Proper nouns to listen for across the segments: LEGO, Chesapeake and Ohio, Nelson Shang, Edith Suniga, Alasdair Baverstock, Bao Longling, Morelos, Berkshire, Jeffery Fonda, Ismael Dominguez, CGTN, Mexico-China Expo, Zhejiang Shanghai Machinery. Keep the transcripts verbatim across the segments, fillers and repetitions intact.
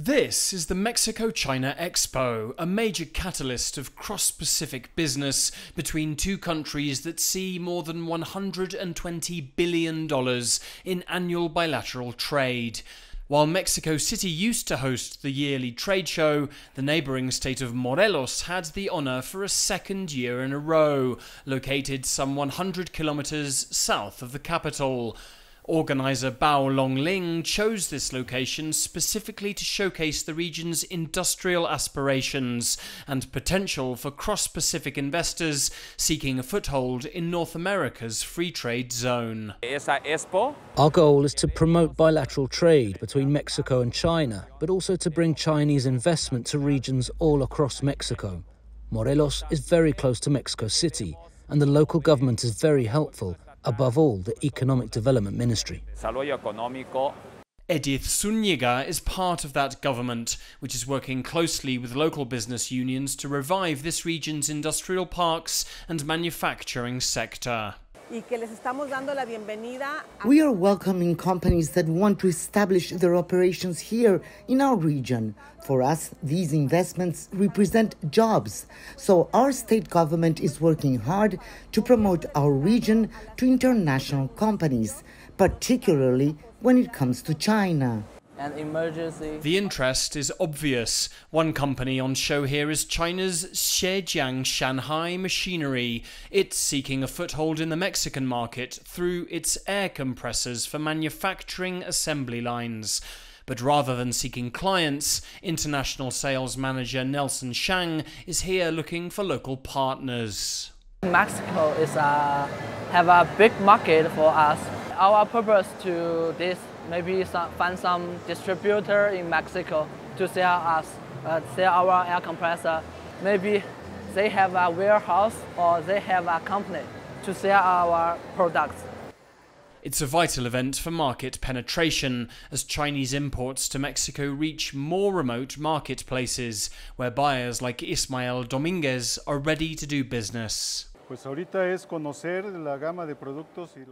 This is the Mexico-China Expo, a major catalyst of cross-Pacific business between two countries that see more than one hundred twenty billion dollars in annual bilateral trade. While Mexico City used to host the yearly trade show, the neighbouring state of Morelos had the honour for a second year in a row, located some one hundred kilometres south of the capital. Organizer Bao Longling chose this location specifically to showcase the region's industrial aspirations and potential for cross-Pacific investors seeking a foothold in North America's free trade zone. Our goal is to promote bilateral trade between Mexico and China, but also to bring Chinese investment to regions all across Mexico. Morelos is very close to Mexico City, and the local government is very helpful. Above all, the Economic Development Ministry. Edith Suniga is part of that government, which is working closely with local business unions to revive this region's industrial parks and manufacturing sector. We are welcoming companies that want to establish their operations here in our region. For us, these investments represent jobs. So our state government is working hard to promote our region to international companies, particularly when it comes to China. An emergency. The interest is obvious. One company on show here is China's Zhejiang Shanghai Machinery. It's seeking a foothold in the Mexican market through its air compressors for manufacturing assembly lines. But rather than seeking clients, international sales manager Nelson Shang is here looking for local partners. Mexico is a, have a big market for us. Our purpose to this maybe some, find some distributor in Mexico to sell us, uh, sell our air compressor. Maybe they have a warehouse or they have a company to sell our products. It's a vital event for market penetration, as Chinese imports to Mexico reach more remote marketplaces, where buyers like Ismael Dominguez are ready to do business.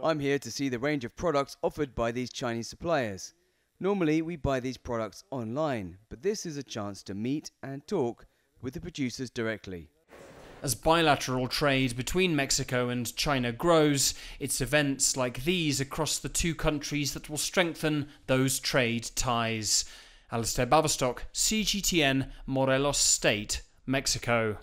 I'm here to see the range of products offered by these Chinese suppliers. Normally we buy these products online, but this is a chance to meet and talk with the producers directly. As bilateral trade between Mexico and China grows, it's events like these across the two countries that will strengthen those trade ties. Alasdair Baverstock, C G T N, Morelos State, Mexico.